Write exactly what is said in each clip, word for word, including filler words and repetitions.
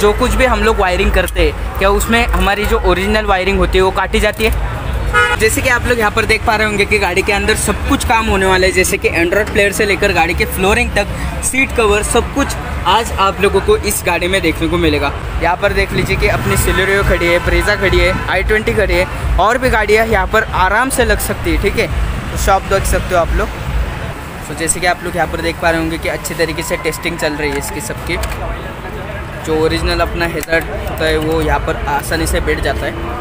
जो कुछ भी हम लोग वायरिंग करते हैं क्या उसमें हमारी जो ओरिजिनल वायरिंग होती है वो काटी जाती है। जैसे कि आप लोग यहाँ पर देख पा रहे होंगे कि गाड़ी के अंदर सब कुछ काम होने वाला है, जैसे कि एंड्रॉयड प्लेयर से लेकर गाड़ी के फ्लोरिंग तक, सीट कवर, सब कुछ आज आप लोगों को इस गाड़ी में देखने को मिलेगा। यहाँ पर देख लीजिए कि अपनी सिलेरियो खड़ी है, ब्रेजा खड़ी है, आई ट्वेंटी खड़ी है, और भी गाड़ियाँ यहाँ पर आराम से लग सकती है। ठीक है, शॉप देख सकते हो आप लोग। तो जैसे कि आप लोग यहाँ पर देख पा रहे होंगे कि अच्छे तरीके से टेस्टिंग चल रही है इसकी सबकी। जो ओरिजिनल अपना हेजर्ड होता है वो यहाँ पर आसानी से बैठ जाता है।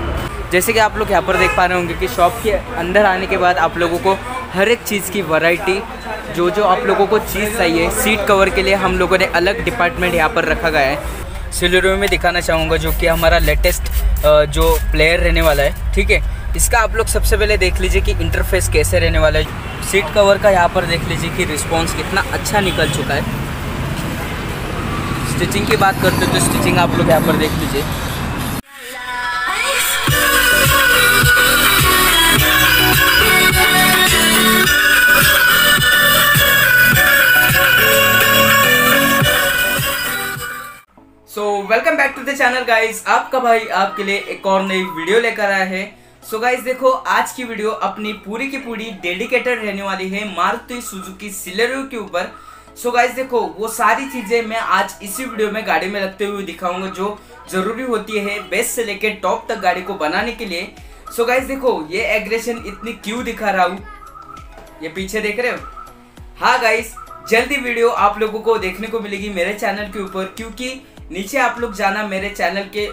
जैसे कि आप लोग यहाँ पर देख पा रहे होंगे कि शॉप के अंदर आने के बाद आप लोगों को हर एक चीज़ की वैरायटी, जो जो आप लोगों को चीज़ चाहिए, सीट कवर के लिए हम लोगों ने अलग डिपार्टमेंट यहाँ पर रखा गया है। सिलेरियो में दिखाना चाहूँगा जो कि हमारा लेटेस्ट जो प्लेयर रहने वाला है। ठीक है, इसका आप लोग सबसे पहले देख लीजिए कि इंटरफेस कैसे रहने वाला है। सीट कवर का यहाँ पर देख लीजिए कि रिस्पॉन्स कितना अच्छा निकल चुका है। स्टिचिंग की बात करते हैं तो स्टिचिंग आप लोग यहाँ पर देख लीजिए। So welcome back to the channel guys, आपका भाई आपके लिए एक और नई वीडियो लेकर आया है। सो so गाइज देखो, आज की वीडियो अपनी पूरी की पूरी डेडिकेटेड रहने वाली है मारुति सुजुकी सिलेरियो के ऊपर। सो so गाइज देखो, वो सारी चीज़ें मैं आज इसी वीडियो में गाड़ी में लगते हुए दिखाऊंगा जो ज़रूरी होती है बेस से लेकर टॉप तक गाड़ी को बनाने के लिए। सो so गाइज देखो, ये एग्रेशन इतनी क्यों दिखा रहा हूँ, ये पीछे देख रहे हो। हाँ गाइज, जल्दी वीडियो आप लोगों को देखने को मिलेगी मेरे चैनल के ऊपर, क्योंकि नीचे आप लोग जाना मेरे चैनल के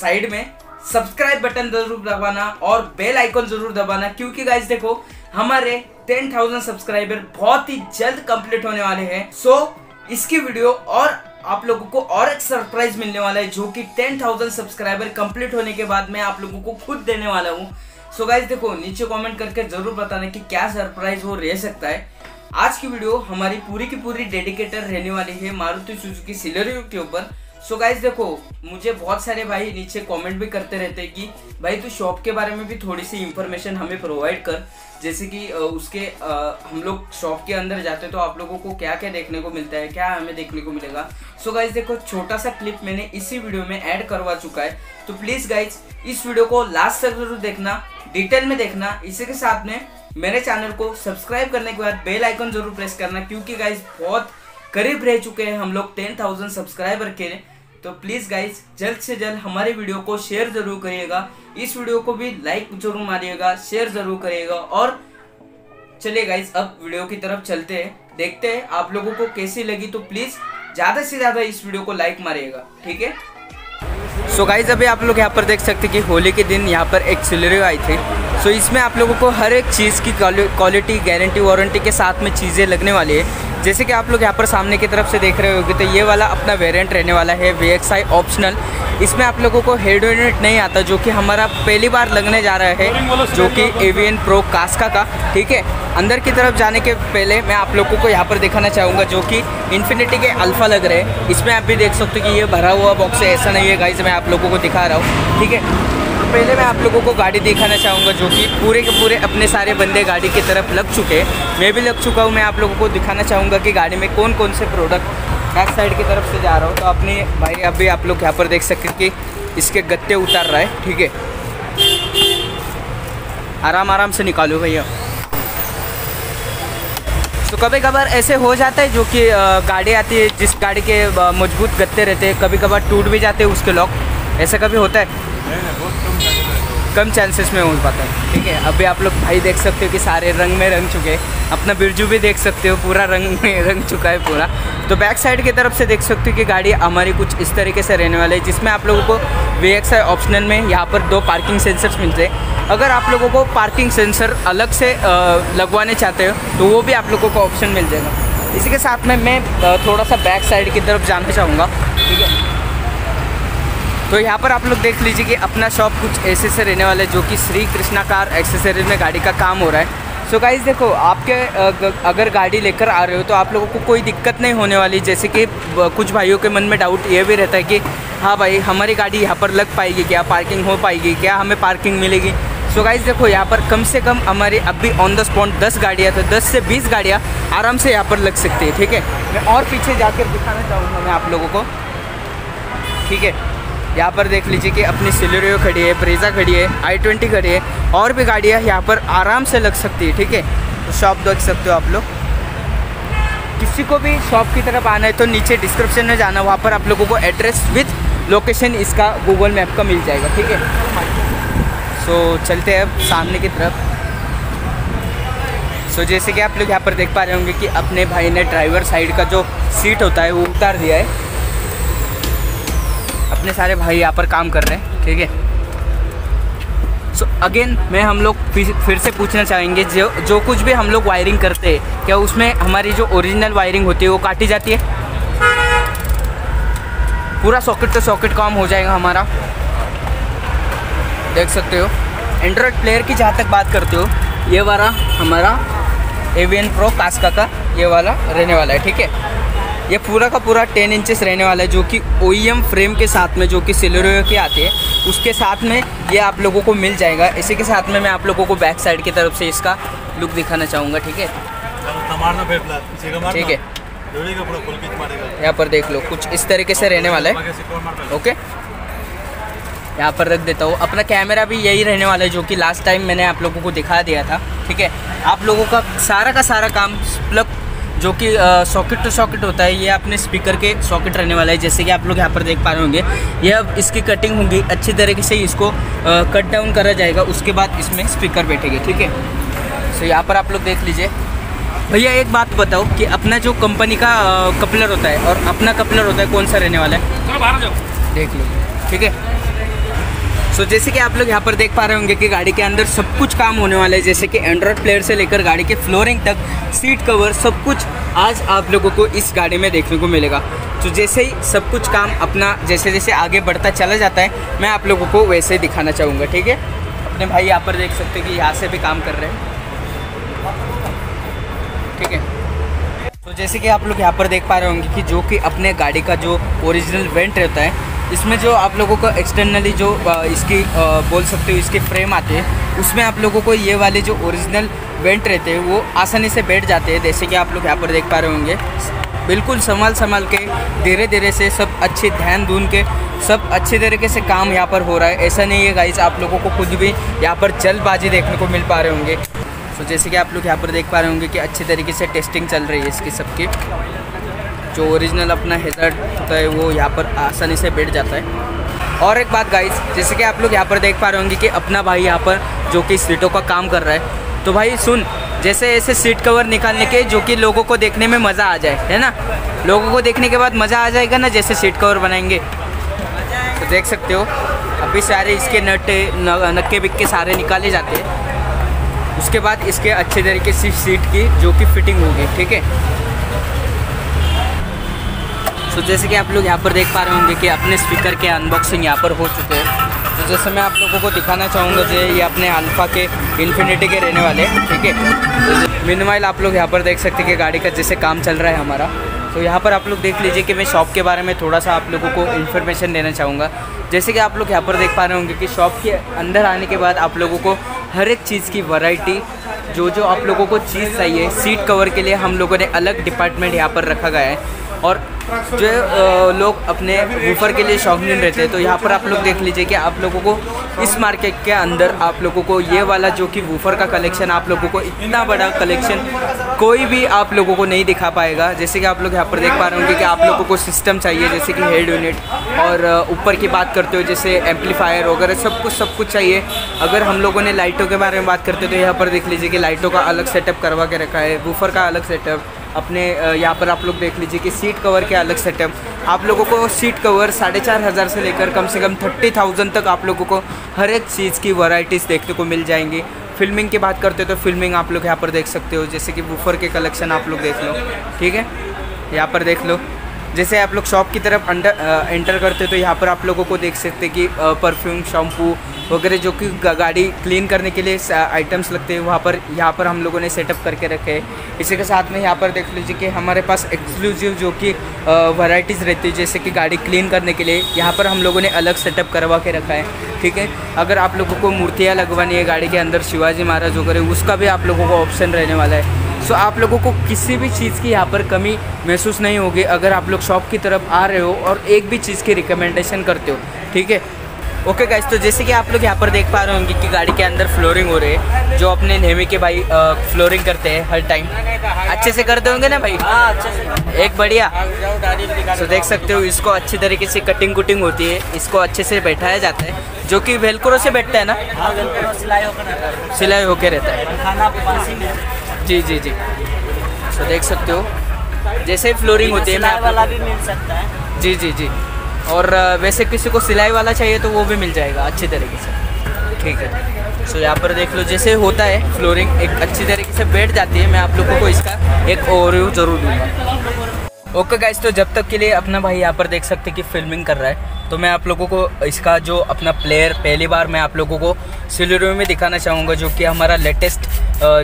साइड में, सब्सक्राइब बटन जरूर दबाना और बेल आइकन जरूर दबाना, क्योंकि गाइज देखो हमारे टेन थाउजेंड सब्सक्राइबर बहुत ही जल्द कंप्लीट होने वाले हैं। सो so, इसकी वीडियो और आप लोगों को और एक सरप्राइज मिलने वाला है जो कि टेन थाउजेंड सब्सक्राइबर कंप्लीट होने के बाद मैं आप लोगों को खुद देने वाला हूँ। सो so, गाइज देखो, नीचे कमेंट करके जरूर बताना कि क्या सरप्राइज वो रह सकता है। आज की वीडियो हमारी पूरी की पूरी डेडिकेटेड रहने वाली है मारुति सुजुकी सिलेरियो के ऊपर। सो so गाइज देखो, मुझे बहुत सारे भाई नीचे कमेंट भी करते रहते हैं कि भाई तू शॉप के बारे में भी थोड़ी सी इन्फॉर्मेशन हमें प्रोवाइड कर, जैसे कि उसके हम लोग शॉप के अंदर जाते हैं तो आप लोगों को क्या क्या देखने को मिलता है, क्या हमें देखने को मिलेगा। सो so गाइज देखो, छोटा सा क्लिप मैंने इसी वीडियो में ऐड करवा चुका है, तो प्लीज़ गाइज इस वीडियो को लास्ट तक जरूर देखना, डिटेल में देखना। इसी के साथ में मेरे चैनल को सब्सक्राइब करने के बाद बेल आइकन जरूर प्रेस करना, क्योंकि गाइज बहुत करीब रह चुके हैं हम लोग टेन थाउजेंड सब्सक्राइबर के। तो प्लीज़ गाइज जल्द से जल्द हमारे वीडियो को शेयर ज़रूर करिएगा, इस वीडियो को भी लाइक जरूर मारिएगा, शेयर ज़रूर करिएगा। और चलिए गाइज, अब वीडियो की तरफ चलते हैं, देखते हैं आप लोगों को कैसी लगी। तो प्लीज़ ज़्यादा से ज़्यादा इस वीडियो को लाइक मारिएगा, ठीक है। सो गाइज अभी आप लोग यहाँ पर देख सकते हैं कि होली के दिन यहाँ पर एक सिलेरियो आई थी। सो so, इसमें आप लोगों को हर एक चीज़ की क्वालिटी, गारंटी, वारंटी के साथ में चीज़ें लगने वाली है। जैसे कि आप लोग यहाँ पर सामने की तरफ से देख रहे होंगे तो ये वाला अपना वेरिएंट रहने वाला है वी एक्स आई ऑप्शनल। इसमें आप लोगों को हेड यूनिट नहीं आता, जो कि हमारा पहली बार लगने जा रहा है, जो कि ए वी एन प्रो कास्का का। ठीक है, अंदर की तरफ जाने के पहले मैं आप लोगों को यहाँ पर दिखाना चाहूँगा जो कि इन्फिनिटी के अल्फ़ा लग रहे हैं। इसमें आप भी देख सकते हो कि ये भरा हुआ बॉक्स है, ऐसा नहीं है गाइस, मैं आप लोगों को दिखा रहा हूँ। ठीक है, पहले मैं आप लोगों को गाड़ी दिखाना चाहूँगा जो कि पूरे के पूरे अपने सारे बंदे गाड़ी की तरफ लग चुके हैं, मैं भी लग चुका हूँ। मैं आप लोगों को दिखाना चाहूँगा कि गाड़ी में कौन कौन से प्रोडक्ट बैक साइड की तरफ से जा रहा हूँ। तो अपने भाई अभी आप लोग यहाँ पर देख सकते कि इसके गत्ते उतार रहा है। ठीक है, आराम आराम से निकालो भैया। तो कभी कभार ऐसे हो जाता है जो कि गाड़ी आती है जिस गाड़ी के मजबूत गत्ते रहते हैं, कभी कभार टूट भी जाते हैं उसके लॉक, ऐसा कभी होता है कम चांसेस में हो पाता है। ठीक है, अभी आप लोग भाई देख सकते हो कि सारे रंग में रंग चुके हैं, अपना बिरजू भी देख सकते हो पूरा रंग में रंग चुका है पूरा। तो बैक साइड की तरफ से देख सकते हो कि गाड़ी हमारी कुछ इस तरीके से रहने वाली है, जिसमें आप लोगों को वी एक्स आई ऑप्शनल में यहाँ पर दो पार्किंग सेंसर्स मिलते हैं। अगर आप लोगों को पार्किंग सेंसर अलग से लगवाने चाहते हो तो वो भी आप लोगों को ऑप्शन मिल जाएगा। इसी के साथ में मैं थोड़ा सा बैक साइड की तरफ जाना चाहूँगा। ठीक है, तो यहाँ पर आप लोग देख लीजिए कि अपना शॉप कुछ ऐसे से रहने वाला है, जो कि श्री कृष्णा कार एक्सेसरीज में गाड़ी का काम हो रहा है। सो गाइस देखो, आपके अगर गाड़ी लेकर आ रहे हो तो आप लोगों को कोई दिक्कत नहीं होने वाली। जैसे कि कुछ भाइयों के मन में डाउट ये भी रहता है कि हाँ भाई हमारी गाड़ी यहाँ पर लग पाएगी क्या, पार्किंग हो पाएगी क्या, हमें पार्किंग मिलेगी। सो गाइस देखो, यहाँ पर कम से कम हमारे अभी ऑन द स्पॉट दस गाड़ियाँ, तो दस से बीस गाड़ियाँ आराम से यहाँ पर लग सकती है। ठीक है, मैं और पीछे जाकर दिखाना चाहूँगा मैं आप लोगों को। ठीक है। यहाँ पर देख लीजिए कि अपनी सेलेरियो खड़ी है, ब्रेजा खड़ी है, आई ट्वेंटी खड़ी है, और भी गाड़ियाँ यहाँ पर आराम से लग सकती है, ठीक है। तो शॉप देख सकते हो आप लोग। किसी को भी शॉप की तरफ आना है तो नीचे डिस्क्रिप्शन में जाना, वहाँ पर आप लोगों को एड्रेस विथ लोकेशन इसका गूगल मैप का मिल जाएगा, ठीक है। सो चलते हैं अब सामने की तरफ। सो so, जैसे कि आप लोग यहाँ पर देख पा रहे होंगे कि अपने भाई ने ड्राइवर साइड का जो सीट होता है वो उतार दिया है। अपने सारे भाई यहाँ पर काम कर रहे हैं, ठीक है। सो अगेन मैं हम लोग फिर से पूछना चाहेंगे, जो जो कुछ भी हम लोग वायरिंग करते हैं क्या उसमें हमारी जो ओरिजिनल वायरिंग होती है वो काटी जाती है? पूरा सॉकेट तो सॉकेट काम हो जाएगा हमारा, देख सकते हो। एंड्रॉयड प्लेयर की जहाँ तक बात करते हो, ये वाला हमारा एवीएन प्रो कास्का का ये वाला रहने वाला है, ठीक है। ये पूरा का पूरा टेन इंचेस रहने वाला है, जो कि ओईएम फ्रेम के साथ में जो कि सेलेरियो के आते हैं उसके साथ में ये आप लोगों को मिल जाएगा। इसी के साथ में मैं आप लोगों को बैक साइड की तरफ से इसका लुक दिखाना चाहूँगा, ठीक है। ठीक है, यहाँ पर देख लो कुछ इस तरीके से रहने वाला है, ओके। यहाँ पर रख देता हूँ। अपना कैमरा भी यही रहने वाला है, जो कि लास्ट टाइम मैंने आप लोगों को दिखा दिया था, ठीक है। आप लोगों का सारा का सारा काम प्लग जो कि सॉकेट टू सॉकेट होता है, ये अपने स्पीकर के सॉकेट रहने वाला है, जैसे कि आप लोग यहाँ पर देख पा रहे होंगे। ये अब इसकी कटिंग होगी, अच्छी तरीके से इसको कट डाउन करा जाएगा, उसके बाद इसमें स्पीकर बैठेंगे, ठीक है। सो यहाँ पर आप लोग देख लीजिए। भैया एक बात बताओ कि अपना जो कंपनी का कपलर होता है और अपना कपलर होता है कौन सा रहने वाला है? देख लो, ठीक है। सो so, जैसे कि आप लोग यहाँ पर देख पा रहे होंगे कि गाड़ी के अंदर सब कुछ काम होने वाला है, जैसे कि एंड्रॉयड प्लेयर से लेकर गाड़ी के फ्लोरिंग तक, सीट कवर, सब कुछ आज आप लोगों को इस गाड़ी में देखने को मिलेगा। तो so, जैसे ही सब कुछ काम अपना जैसे जैसे आगे बढ़ता चला जाता है, मैं आप लोगों को वैसे ही दिखाना चाहूँगा, ठीक है। अपने भाई यहाँ पर देख सकते हैं कि यहाँ से भी काम कर रहे हैं, ठीक है। तो जैसे कि आप लोग यहाँ पर देख पा रहे होंगे कि जो कि अपने गाड़ी का जो ओरिजिनल वेंट रहता है, इसमें जो आप लोगों को एक्सटर्नली जो इसकी बोल सकते हो इसके फ्रेम आते हैं, उसमें आप लोगों को ये वाले जो ओरिजिनल वेंट रहते हैं वो आसानी से बैठ जाते हैं, जैसे कि आप लोग यहाँ पर देख पा रहे होंगे। बिल्कुल संभाल संभाल के, धीरे धीरे से, सब अच्छे ध्यान दून के, सब अच्छे तरीके से काम यहाँ पर हो रहा है। ऐसा नहीं है गाइस, आप लोगों को खुद भी यहाँ पर जल्दबाजी देखने को मिल पा रहे होंगे। तो जैसे कि आप लोग यहाँ पर देख पा रहे होंगे कि अच्छे तरीके से टेस्टिंग चल रही है इसकी, सबकी जो ओरिजिनल अपना हेजर्ड होता है वो यहाँ पर आसानी से बैठ जाता है। और एक बात गाइस, जैसे कि आप लोग यहाँ पर देख पा रहे होंगे कि अपना भाई यहाँ पर जो कि सीटों का काम कर रहा है, तो भाई सुन, जैसे ऐसे सीट कवर निकालने के जो कि लोगों को देखने में मज़ा आ जाए, है ना। लोगों को देखने के बाद मज़ा आ जाएगा ना, जैसे सीट कवर बनाएंगे। तो देख सकते हो अभी सारे इसके नटे नक्के बिक्के सारे निकाले जाते हैं, उसके बाद इसके अच्छे तरीके से सीट की जो कि फिटिंग होगी, ठीक है। तो so, जैसे कि आप लोग यहाँ पर देख पा रहे होंगे कि अपने स्पीकर के अनबॉक्सिंग यहाँ पर हो चुके हैं। तो जैसे मैं आप लोगों को दिखाना चाहूँगा जो ये अपने अल्फा के इन्फिनिटी के रहने वाले हैं, ठीक है। तो मीनवाइल आप लोग यहाँ पर देख सकते हैं कि गाड़ी का जैसे काम चल रहा है हमारा। तो यहाँ पर आप लोग देख लीजिए कि मैं शॉप के बारे में थोड़ा सा आप लोगों को इन्फॉर्मेशन देना चाहूँगा। जैसे कि आप लोग यहाँ पर देख पा रहे होंगे कि शॉप के अंदर आने के बाद आप लोगों को हर एक चीज़ की वैरायटी, जो जो आप लोगों को चीज़ चाहिए, सीट कवर के लिए हम लोगों ने अलग डिपार्टमेंट यहाँ पर रखा गया है। और जो लोग अपने वूफर के लिए शौकीन रहते हैं, तो यहाँ पर आप लोग देख लीजिए कि आप लोगों को इस मार्केट के अंदर आप लोगों को ये वाला जो कि वूफर का कलेक्शन, आप लोगों को इतना बड़ा कलेक्शन कोई भी आप लोगों को नहीं दिखा पाएगा। जैसे कि आप लोग यहाँ पर देख पा रहे होंगे कि आप लोगों को सिस्टम चाहिए, जैसे कि हेड यूनिट, और ऊपर की बात करते हो जैसे एम्पलीफायर वगैरह, सब कुछ सब कुछ चाहिए। अगर हम लोगों ने लाइटों के बारे में बात करते हैं तो यहाँ पर देख लीजिए कि लाइटों का अलग सेटअप करवा के रखा है, वूफर का अलग सेटअप, अपने यहाँ पर आप लोग देख लीजिए कि सीट कवर के अलग सेटअप। आप लोगों को सीट कवर साढ़े चार हज़ार से लेकर कम से कम थर्टी थाउजेंड तक आप लोगों को हर एक चीज़ की वैरायटीज़ देखने को मिल जाएंगी। फिल्मिंग की बात करते हो तो फिल्मिंग आप लोग यहाँ पर देख सकते हो, जैसे कि वूफर के कलेक्शन आप लोग देख लो, ठीक है। यहाँ पर देख लो, जैसे आप लोग शॉप की तरफ अंडर एंटर करते हो तो यहाँ पर आप लोगों को देख सकते हैं कि परफ्यूम, शैम्पू वगैरह जो कि गाड़ी क्लीन करने के लिए आइटम्स लगते हैं, वहाँ पर यहाँ पर हम लोगों ने सेटअप करके रखे हैं। इसी के साथ में यहाँ पर देख लीजिए कि हमारे पास एक्सक्लूसिव जो कि वैरायटीज़ रहती है, जैसे कि गाड़ी क्लीन करने के लिए यहाँ पर हम लोगों ने अलग सेटअप करवा के रखा है, ठीक है। अगर आप लोगों को मूर्तियाँ लगवानी है गाड़ी के अंदर, शिवाजी महाराज वगैरह, उसका भी आप लोगों को ऑप्शन रहने वाला है। सो आप लोगों को किसी भी चीज़ की यहाँ पर कमी महसूस नहीं होगी अगर आप लोग शॉप की तरफ आ रहे हो और एक भी चीज़ की रिकमेंडेशन करते हो, ठीक है। ओके गाइस, तो जैसे कि आप लोग यहाँ पर देख पा रहे होंगे कि गाड़ी के अंदर फ्लोरिंग हो रही है, जो अपने नेमी के भाई आ, फ्लोरिंग करते हैं हर टाइम, अच्छे से करते होंगे ना भाई? हाँ, अच्छे से, एक बढ़िया। तो देख सकते हो इसको अच्छे तरीके से कटिंग कुटिंग होती है, इसको अच्छे से बैठाया जाता है, जो कि वेलक्रो से बैठता है ना, सिलाई होकर रहता है। जी जी जी, तो देख सकते हो जैसे फ्लोरिंग होती है ना। जी जी जी, और वैसे किसी को सिलाई वाला चाहिए तो वो भी मिल जाएगा अच्छी तरीके से, ठीक है। सो यहाँ पर देख लो जैसे होता है फ्लोरिंग एक अच्छी तरीके से बैठ जाती है। मैं आप लोगों को इसका एक ओवरव्यू जरूर दूंगा। ओके गाइस, तो जब तक के लिए अपना भाई यहाँ पर देख सकते हैं कि फिल्मिंग कर रहा है, तो मैं आप लोगों को इसका जो अपना प्लेयर पहली बार मैं आप लोगों को सिलेरियो में दिखाना चाहूँगा, जो कि हमारा लेटेस्ट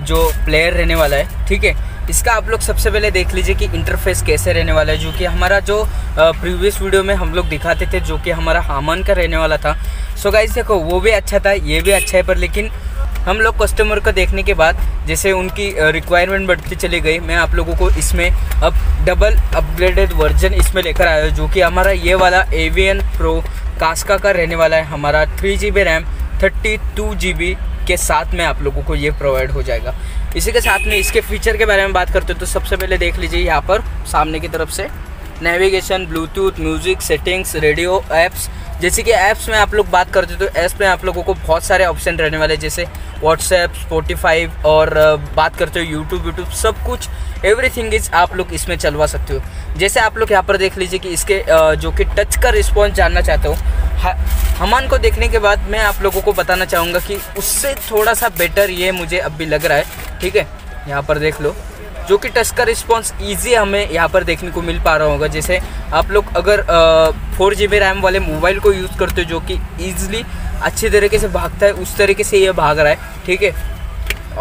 जो प्लेयर रहने वाला है, ठीक है। इसका आप लोग सबसे पहले देख लीजिए कि इंटरफेस कैसे रहने वाला है, जो कि हमारा जो प्रीवियस वीडियो में हम लोग दिखाते थे, जो कि हमारा हामन का रहने वाला था। सो गाइस देखो, वो भी अच्छा था, ये भी अच्छा है, पर लेकिन हम लोग कस्टमर को देखने के बाद जैसे उनकी रिक्वायरमेंट बढ़ती चली गई, मैं आप लोगों को इसमें अब डबल अपग्रेडेड वर्जन इसमें लेकर आया हूँ, जो कि हमारा ये वाला एवीएन प्रो कास्का का रहने वाला है। हमारा three G B RAM thirty two G B के साथ में आप लोगों को ये प्रोवाइड हो जाएगा। इसी के साथ में इसके फीचर के बारे में बात करते हैं, तो सबसे पहले देख लीजिए यहाँ पर सामने की तरफ से navigation, Bluetooth, music, settings, radio, apps. जैसे कि ऐप्स में आप लोग बात करते हो तो ऐप्स में आप लोगों को बहुत सारे ऑप्शन रहने वाले, जैसे व्हाट्सएप, स्पॉटिफाई, और बात करते हो यूट्यूब यूट्यूब सब कुछ, एवरीथिंग इज आप लोग इसमें चलवा सकते हो। जैसे आप लोग यहाँ पर देख लीजिए कि इसके जो कि टच का रिस्पॉन्स जानना चाहता हूँ, हमान को देखने के बाद मैं आप लोगों को बताना चाहूँगा कि उससे थोड़ा सा बेटर ये मुझे अब भी लग रहा है, ठीक है। यहाँ पर देख लो जो कि टच का रिस्पॉन्स ईजी हमें यहाँ पर देखने को मिल पा रहा होगा। जैसे आप लोग अगर फोर जी बी रैम वाले मोबाइल को यूज़ करते हो, जो कि ईजिली अच्छे तरीके से भागता है, उस तरीके से ये भाग रहा है, ठीक है।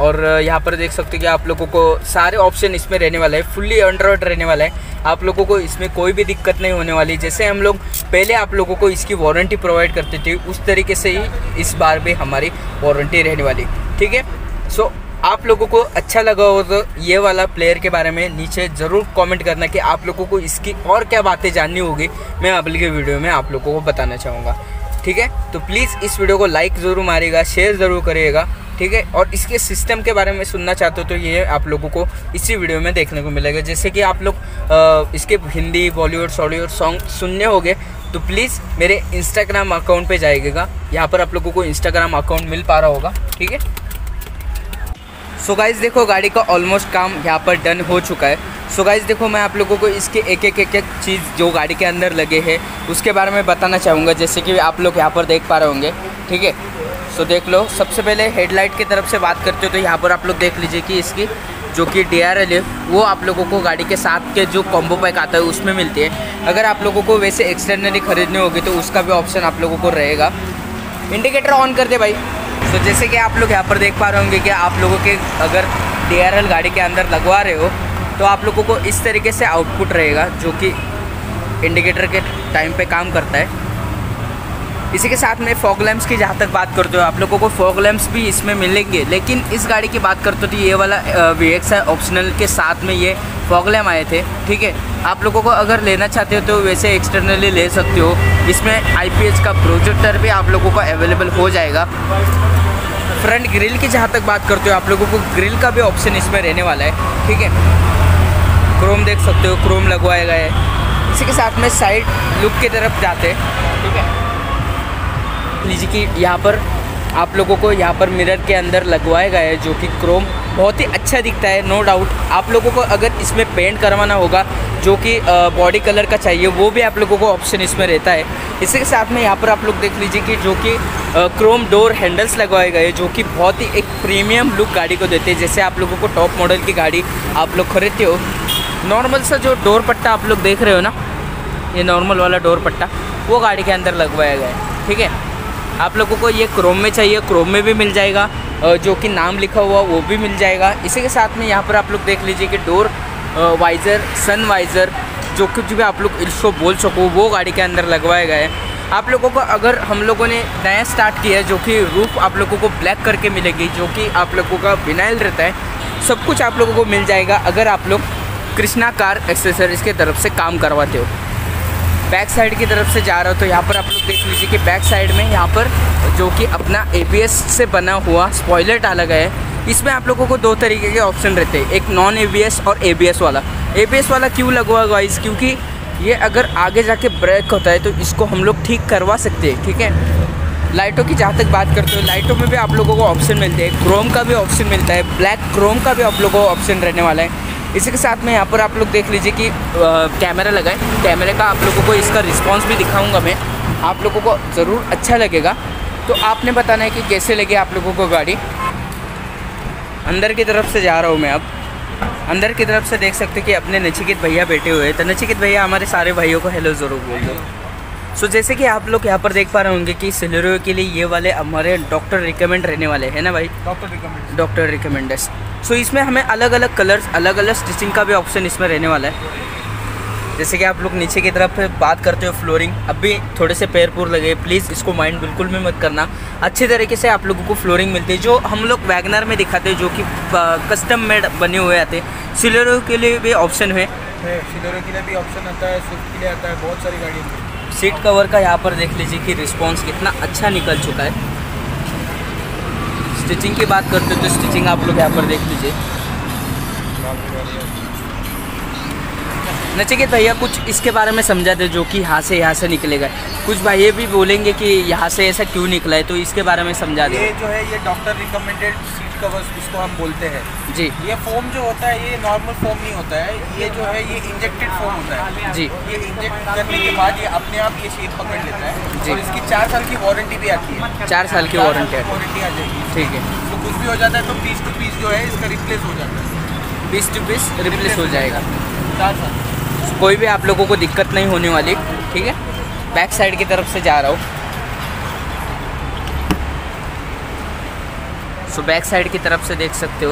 और यहाँ पर देख सकते हो कि आप लोगों को सारे ऑप्शन इसमें रहने वाला है, फुल्ली एंड्रॉयड रहने वाला है, आप लोगों को इसमें कोई भी दिक्कत नहीं होने वाली। जैसे हम लोग पहले आप लोगों को इसकी वारंटी प्रोवाइड करते थे, उस तरीके से ही इस बार भी हमारी वारंटी रहने वाली, ठीक है। सो आप लोगों को अच्छा लगा हो तो ये वाला प्लेयर के बारे में नीचे ज़रूर कमेंट करना कि आप लोगों को इसकी और क्या बातें जाननी होगी, मैं अगले के वीडियो में आप लोगों को बताना चाहूँगा, ठीक है। तो प्लीज़ इस वीडियो को लाइक ज़रूर मारिएगा, शेयर ज़रूर करिएगा, ठीक है। और इसके सिस्टम के बारे में सुनना चाहते हो तो ये आप लोगों को इसी वीडियो में देखने को मिलेगा। जैसे कि आप लोग इसके हिंदी, बॉलीवुड, सॉलीवुड सॉन्ग सुनने होंगे तो प्लीज़ मेरे इंस्टाग्राम अकाउंट पर जाइएगा, यहाँ पर आप लोगों को इंस्टाग्राम अकाउंट मिल पा रहा होगा, ठीक है। सो गाइस देखो, गाड़ी का ऑलमोस्ट काम यहाँ पर डन हो चुका है। सो गाइस देखो, मैं आप लोगों को इसके एक एक एक एक चीज़ जो गाड़ी के अंदर लगे हैं उसके बारे में बताना चाहूँगा, जैसे कि आप लोग यहाँ पर देख पा रहे होंगे, ठीक है। सो देख लो, सबसे पहले हेडलाइट की तरफ से बात करते हो तो यहाँ पर आप लोग देख लीजिए कि इसकी जो कि डी आर एल है वो आप लोगों को गाड़ी के साथ के जो कॉम्बो पैक आता है उसमें मिलती है। अगर आप लोगों को वैसे एक्सटर्नली खरीदनी होगी तो उसका भी ऑप्शन आप लोगों को रहेगा। इंडिकेटर ऑन कर दे भाई। तो so, जैसे कि आप लोग यहाँ पर देख पा रहे होंगे कि आप लोगों के अगर डी आर एल गाड़ी के अंदर लगवा रहे हो तो आप लोगों को इस तरीके से आउटपुट रहेगा, जो कि इंडिकेटर के टाइम पे काम करता है। इसी के साथ में फॉग लैम्प्स की जहाँ तक बात करते हो, आप लोगों को फॉग लैम्प्स भी इसमें मिलेंगे, लेकिन इस गाड़ी की बात करते हो तो ये वाला वी एक्स आई ऑप्शनल के साथ में ये फॉग लैम्प आए थे, ठीक है। आप लोगों को अगर लेना चाहते हो तो वैसे एक्सटर्नली ले सकते हो। इसमें आई पी एच का प्रोजेक्टर भी आप लोगों को अवेलेबल हो जाएगा। फ्रंट ग्रिल की जहाँ तक बात करते हो, आप लोगों को ग्रिल का भी ऑप्शन इसमें रहने वाला है, ठीक है। क्रोम देख सकते हो, क्रोम लगवाया गया है। इसी के साथ में साइड लुक की तरफ जाते हैं, ठीक है। लीजिए कि यहाँ पर आप लोगों को यहाँ पर मिरर के अंदर लगवाया गया है, जो कि क्रोम बहुत ही अच्छा दिखता है, नो डाउट। आप लोगों को अगर इसमें पेंट करवाना होगा जो कि बॉडी कलर का चाहिए, वो भी आप लोगों को ऑप्शन इसमें रहता है। इसी के साथ में यहाँ पर आप लोग देख लीजिए कि जो कि क्रोम डोर हैंडल्स लगवाए गए, जो कि बहुत ही एक प्रीमियम लुक गाड़ी को देते हैं। जैसे आप लोगों को टॉप मॉडल की गाड़ी आप लोग खरीदते हो, नॉर्मल सा जो डोर पट्टा आप लोग देख रहे हो ना, ये नॉर्मल वाला डोर पट्टा वो गाड़ी के अंदर लगवाया गया है, ठीक है। आप लोगों को ये क्रोम में चाहिए, क्रोम में भी मिल जाएगा, जो कि नाम लिखा हुआ वो भी मिल जाएगा। इसी के साथ में यहाँ पर आप लोग देख लीजिए कि डोर वाइज़र, सन वाइज़र, जो कुछ भी आप लोग इसको बोल सको वो गाड़ी के अंदर लगवाया गया है। आप लोगों को अगर हम लोगों ने नया स्टार्ट किया है, जो कि रूफ आप लोगों को ब्लैक करके मिलेगी, जो कि आप लोगों का विनाइल रहता है। सब कुछ आप लोगों को मिल जाएगा अगर आप लोग कृष्णा कार एक्सेसरीज के तरफ से काम करवाते हो। बैक साइड की तरफ से जा रहे हो तो यहाँ पर आप लोग देख लीजिए कि बैक साइड में यहाँ पर जो कि अपना ए बी एस से बना हुआ स्पॉइलर डाला गया है। इसमें आप लोगों को दो तरीके के ऑप्शन रहते हैं, एक नॉन ए बी एस और ए बी एस वाला। ए बी एस वाला क्यों लगवा गाइस, क्योंकि ये अगर आगे जाके ब्रेक होता है तो इसको हम लोग ठीक करवा सकते हैं, ठीक है। लाइटों की जहाँ तक बात करते हो, लाइटों में भी आप लोगों को ऑप्शन मिलते हैं, क्रोम का भी ऑप्शन मिलता है, ब्लैक क्रोम का भी आप लोगों को ऑप्शन रहने वाला है। इसी के साथ में यहाँ पर आप लोग देख लीजिए कि कैमरा लगा है। कैमरे का आप लोगों को इसका रिस्पॉन्स भी दिखाऊँगा मैं, आप लोगों को ज़रूर अच्छा लगेगा। तो आपने बताना है कि कैसे लगे आप लोगों को गाड़ी। अंदर की तरफ से जा रहा हूँ मैं। अब अंदर की तरफ से देख सकते कि अपने नचिकेत भैया बैठे हुए हैं। तो नचिकेत भैया हमारे सारे भाइयों को हेलो ज़रूर बोल दो। सो जैसे कि आप लोग यहाँ पर देख पा रहे होंगे कि सेलेरियो के लिए ये वाले हमारे डॉक्टर रिकमेंड रहने वाले हैं ना भाई, doctor recommend doctor recommenders. So इसमें हमें अलग अलग कलर्स, अलग अलग स्टिचिंग का भी ऑप्शन इसमें रहने वाला है। जैसे कि आप लोग नीचे की तरफ बात करते हो फ्लोरिंग, अब भी थोड़े से पैर पूर लगे, प्लीज़ इसको माइंड बिल्कुल भी मत करना। अच्छे तरीके से आप लोगों को फ्लोरिंग मिलती है जो हम लोग वैगनर में दिखाते हैं, जो कि कस्टम मेड बने हुए आते हैं। सेलेरियो के लिए भी ऑप्शन है, सेलेरियो के लिए भी ऑप्शन आता है, स्विफ्ट के लिए आता है, बहुत सारी गाड़ियों में। सीट कवर का यहाँ पर देख लीजिए कि रिस्पॉन्स कितना अच्छा निकल चुका है। स्टिचिंग की बात करते हो तो स्टिचिंग आप लोग यहाँ पर देख लीजिए। नचिकेत भैया कुछ इसके बारे में समझा दे जो कि यहाँ से यहाँ से निकलेगा। कुछ भाई भी बोलेंगे कि यहाँ से ऐसा क्यों निकला है, तो इसके बारे में समझा दे। ये जो है ये डॉक्टर रिकमेंडेड सीट कवर्स जिसको हम बोलते हैं जी, ये फोम जो होता है ये नॉर्मल फोम नहीं होता है, ये जो है ये इंजेक्टेड फोम होता है जी। ये इंजेक्ट करने के बाद ये अपने आप ये शेप पकड़ लेता है जी। और इसकी चार साल की वारंटी भी आती है, चार साल की वारंटी वारंटी आ जाएगी, ठीक है। तो कुछ भी हो जाता है तो पीस टू पीस जो है इसका रिप्लेस हो जाता है, पीस टू पीस रिप्लेस हो जाएगा। चार साल कोई भी आप लोगों को दिक्कत नहीं होने वाली, ठीक है। बैक साइड की तरफ से जा रहा हूँ। सो बैक साइड की तरफ से देख सकते हो।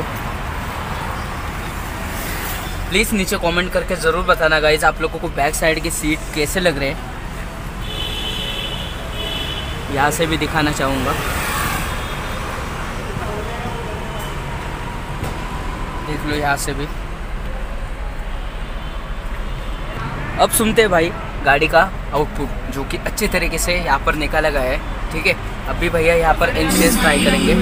प्लीज़ नीचे कमेंट करके ज़रूर बताना गाइस आप लोगों को बैक साइड की सीट कैसे लग रहे हैं। यहाँ से भी दिखाना चाहूँगा, देख लो यहाँ से भी। अब सुनते हैं भाई गाड़ी का आउटपुट जो कि अच्छे तरीके से यहाँ पर निकाला गया है, ठीक है। अभी भैया यहाँ पर एनसीएस ट्राई करेंगे।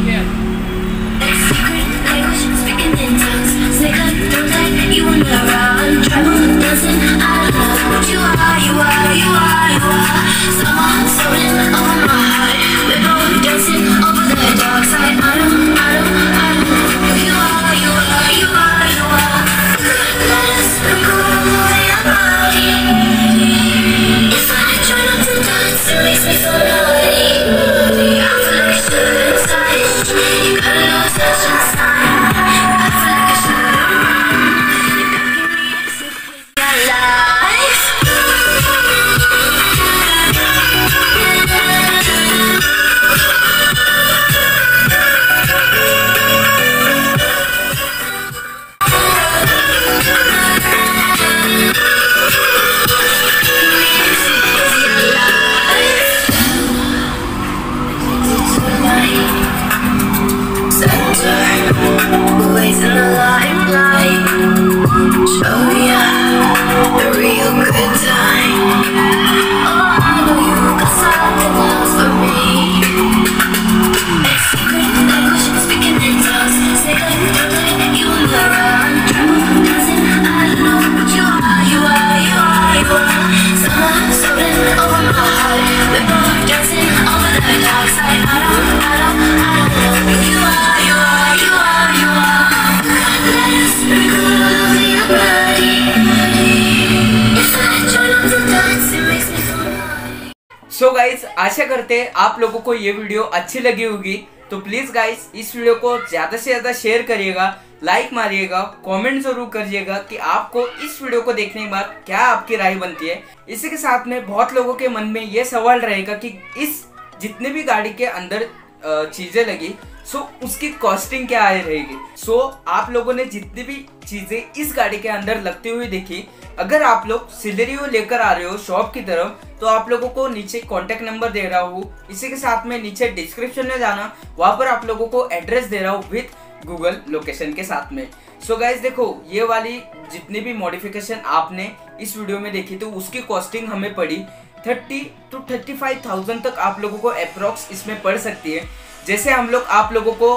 सो so गाइज आशा करते हैं आप लोगों को ये वीडियो अच्छी लगी होगी। तो प्लीज़ गाइज इस वीडियो को ज़्यादा से ज़्यादा शेयर करिएगा, लाइक मारिएगा, कमेंट ज़रूर करिएगा कि आपको इस वीडियो को देखने के बाद क्या आपकी राय बनती है। इसी के साथ में बहुत लोगों के मन में ये सवाल रहेगा कि इस जितने भी गाड़ी के अंदर चीज़ें लगी सो so, उसकी कॉस्टिंग क्या आए रहेगी। सो so, आप लोगों ने जितनी भी चीज़ें इस गाड़ी के अंदर लगती हुई देखी, अगर आप लोग सेलेरियो लेकर आ रहे हो शॉप की तरफ तो आप लोगों को नीचे कॉन्टैक्ट नंबर दे रहा हूँ। इसी के साथ में नीचे डिस्क्रिप्शन में जाना, वहाँ पर आप लोगों को एड्रेस दे रहा हूँ विथ गूगल लोकेशन के साथ में। सो गाइज देखो, ये वाली जितनी भी मॉडिफिकेशन आपने इस वीडियो में देखी तो उसकी कॉस्टिंग हमें पड़ी thirty two thirty five thousand तक आप लोगों को अप्रॉक्स इसमें पड़ सकती है। जैसे हम लोग आप लोगों को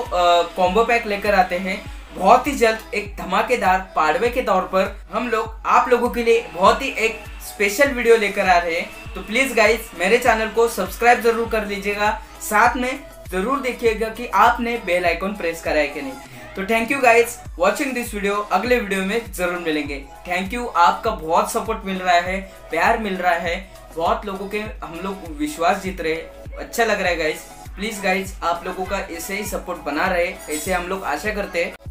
कॉम्बो पैक लेकर आते हैं, बहुत ही जल्द एक धमाकेदार पार्टवे के तौर पर हम लोग आप लोगों के लिए बहुत ही एक स्पेशल वीडियो लेकर आ रहे हैं। तो प्लीज़ गाइज मेरे चैनल को सब्सक्राइब जरूर कर लीजिएगा, साथ में ज़रूर देखिएगा कि आपने बेल आइकॉन प्रेस करा है कि नहीं। तो thank you guys watching this video, अगले वीडियो में ज़रूर मिलेंगे। थैंक यू, आपका बहुत सपोर्ट मिल रहा है, प्यार मिल रहा है, बहुत लोगों के हम लोग विश्वास जीत रहे, अच्छा लग रहा है गाइज। प्लीज़ गाइज आप लोगों का ऐसे ही सपोर्ट बना रहे, ऐसे हम लोग आशा करते हैं।